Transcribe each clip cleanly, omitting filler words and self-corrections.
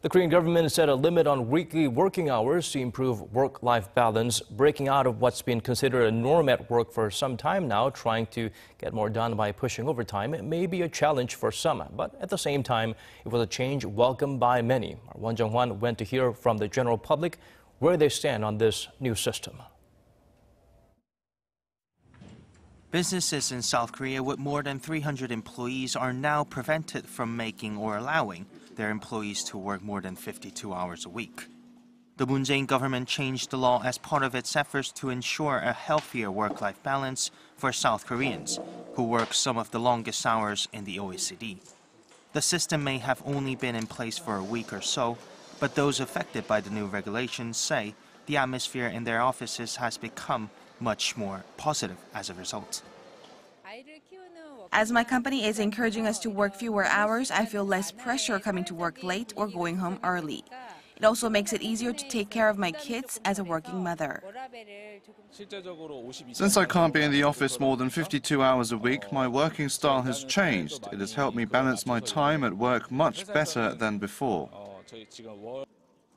The Korean government set a limit on weekly working hours to improve work-life balance, breaking out of what's been considered a norm at work for some time now. Trying to get more done by pushing overtime, it may be a challenge for some, but at the same time, it was a change welcomed by many. Our Won Jung-hwan went to hear from the general public where they stand on this new system. Businesses in South Korea with more than 300 employees are now prevented from making or allowing their employees to work more than 52 hours a week. The Moon Jae-in government changed the law as part of its efforts to ensure a healthier work-life balance for South Koreans, who work some of the longest hours in the OECD. The system may have only been in place for a week or so, but those affected by the new regulations say the atmosphere in their offices has become much more positive as a result. As my company is encouraging us to work fewer hours, I feel less pressure coming to work late or going home early. It also makes it easier to take care of my kids as a working mother. Since I can't be in the office more than 52 hours a week, my working style has changed. It has helped me balance my time at work much better than before.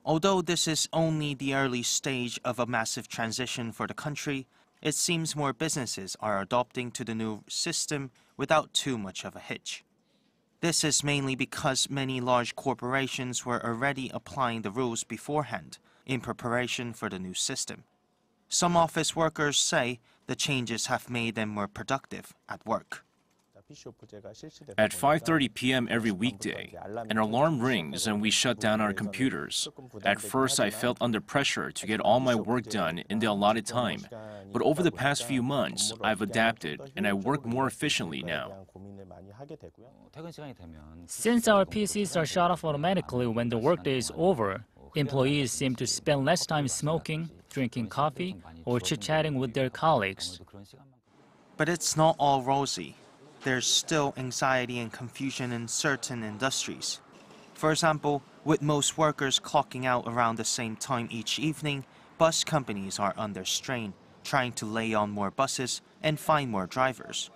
Although this is only the early stage of a massive transition for the country, it seems more businesses are adopting to the new system without too much of a hitch. This is mainly because many large corporations were already applying the rules beforehand in preparation for the new system. Some office workers say the changes have made them more productive at work. At 5:30 p.m. every weekday, an alarm rings and we shut down our computers. At first, I felt under pressure to get all my work done in the allotted time. But over the past few months, I've adapted and I work more efficiently now. Since our PCs are shut off automatically when the workday is over, employees seem to spend less time smoking, drinking coffee, or chit-chatting with their colleagues. But it's not all rosy. There's still anxiety and confusion in certain industries. For example, with most workers clocking out around the same time each evening, bus companies are under strain, trying to lay on more buses and find more drivers.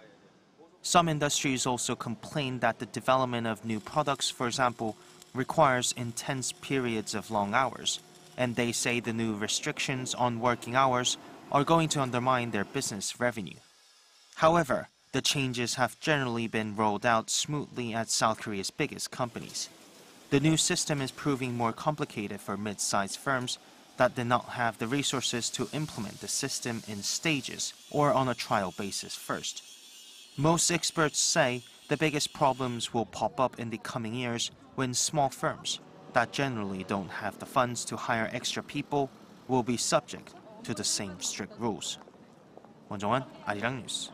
Some industries also complain that the development of new products, for example, requires intense periods of long hours, and they say the new restrictions on working hours are going to undermine their business revenue. However, the changes have generally been rolled out smoothly at South Korea's biggest companies. The new system is proving more complicated for mid-sized firms that did not have the resources to implement the system in stages or on a trial basis first. Most experts say the biggest problems will pop up in the coming years when small firms that generally don't have the funds to hire extra people will be subject to the same strict rules. Won Jung-hwan, Arirang News.